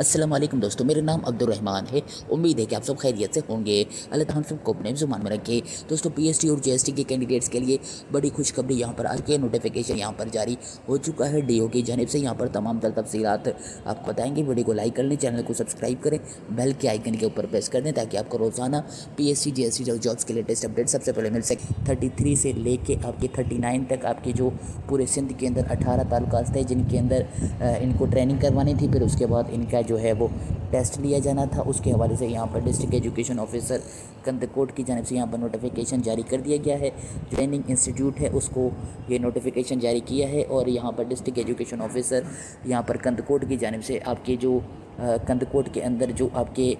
अस्सलाम वालेकुम दोस्तों, मेरा नाम अब्दुल रहमान है। उम्मीद है कि आप सब खैरियत से होंगे। अल्लाह ताला हम सबको अपने जुबान में रखे। दोस्तों, PST और GST के कैंडिडेट्स के लिए बड़ी खुशखबरी यहाँ पर आ चुकी है। नोटिफिकेशन यहाँ पर जारी हो चुका है DO की जानिब से। यहाँ पर तमाम तर तफसीलात आपको बताएंगे। वीडियो को लाइक कर लें, चैनल को सब्सक्राइब करें, बेल के आइकन के ऊपर प्रेस कर दें ताकि आपको रोज़ाना PST GST जॉब्स के लेटेस्ट अपडेट सबसे पहले मिल सके। 33 से लेके आपके 39 तक आपके जो पूरे सिंध के अंदर 18 तालुकात थे जिनके अंदर इनको ट्रेनिंग करवानी थी, फिर उसके बाद इनका जो है वो टेस्ट लिया जाना था। उसके हवाले से यहाँ पर डिस्ट्रिक्ट एजुकेशन ऑफिसर कंदकोट की जानिब से यहाँ पर नोटिफिकेशन जारी कर दिया गया है। ट्रेनिंग इंस्टीट्यूट है उसको ये नोटिफिकेशन जारी किया है और यहाँ पर डिस्ट्रिक्ट एजुकेशन ऑफिसर यहाँ पर कंदकोट की जानिब से आपके जो कंदकोट के अंदर जो आपके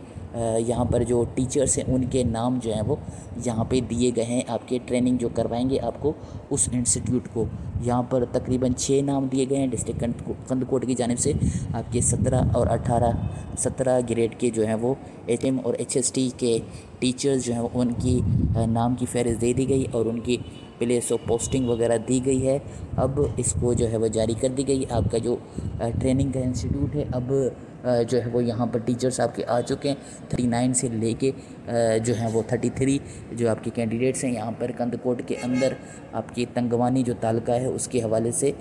यहाँ पर जो टीचर्स हैं उनके नाम जो हैं वो यहाँ पे दिए गए हैं। आपके ट्रेनिंग जो करवाएंगे आपको उस इंस्टीट्यूट को यहाँ पर तकरीबन 6 नाम दिए गए हैं। डिस्ट्रिक्ट कंदकोट की जानिब से आपके 17 और 17 ग्रेड के जो हैं वो HM और HST के टीचर्स जो हैं उनकी नाम की फहरिस्त दे दी गई और उनकी प्लेस ऑफ पोस्टिंग वगैरह दी गई है। अब इसको जो है वो जारी कर दी गई। आपका जो ट्रेनिंग का इंस्टीट्यूट है अब जो है वो यहाँ पर टीचर्स आपके आ चुके हैं। 39 से लेके जो है वो 33 जो आपके कैंडिडेट्स हैं यहाँ पर कंदकोट के अंदर आपके तंगवानी जो तालुका है उसके हवाले से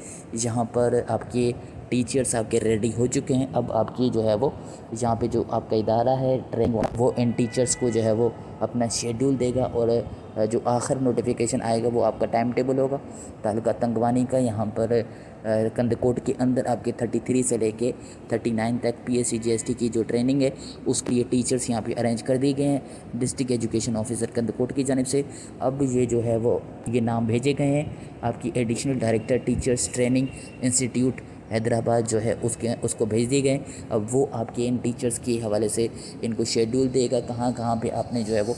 यहाँ पर आपके टीचर्स आपके रेडी हो चुके हैं। अब आपकी जो है वो यहाँ पे जो आपका इदारा है ट्रेनिंग वो इन टीचर्स को जो है वो अपना शेड्यूल देगा और जो आखिर नोटिफिकेशन आएगा वो आपका टाइम टेबल होगा। तालुका तंगवानी का यहाँ पर कंदकोट के अंदर आपके 33 से लेके 39 तक PST GST की जो ट्रेनिंग है उसके लिए टीचर्स यहाँ पे अरेंज कर दिए गए हैं डिस्ट्रिक्ट एजुकेशन ऑफिसर कंदकोट की जानिब से। अब ये जो है वो ये नाम भेजे गए हैं आपकी additional director teachers training institute Hyderabad जो है उसके उसको भेज दिए गए। अब वो आपके इन टीचर्स के हवाले से इनको शेड्यूल देगा कहाँ पे आपने जो है वो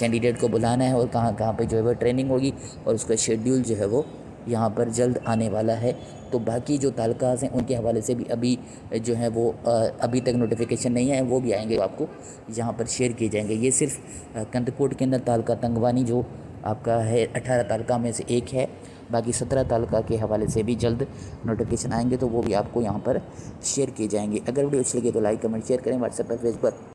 कैंडिडेट को बुलाना है और कहाँ पे जो है वो ट्रेनिंग होगी और उसका शेड्यूल जो है वो यहाँ पर जल्द आने वाला है। तो बाकी जो तालुकात हैं उनके हवाले से भी अभी जो है वो अभी तक नोटिफिकेशन नहीं आए, वो भी आएंगे आपको यहाँ पर शेयर किए जाएंगे। ये सिर्फ कंदकोट के अंदर तालुका तंगवानी जो आपका है 18 तालुका में से एक है। बाकी 17 तालुका के हवाले से भी जल्द नोटिफिकेशन आएंगे तो वो भी आपको यहाँ पर शेयर किए जाएंगे। अगर वीडियो अच्छी लगे तो लाइक कमेंट शेयर करें। व्हाट्सएप पर, फेसबुक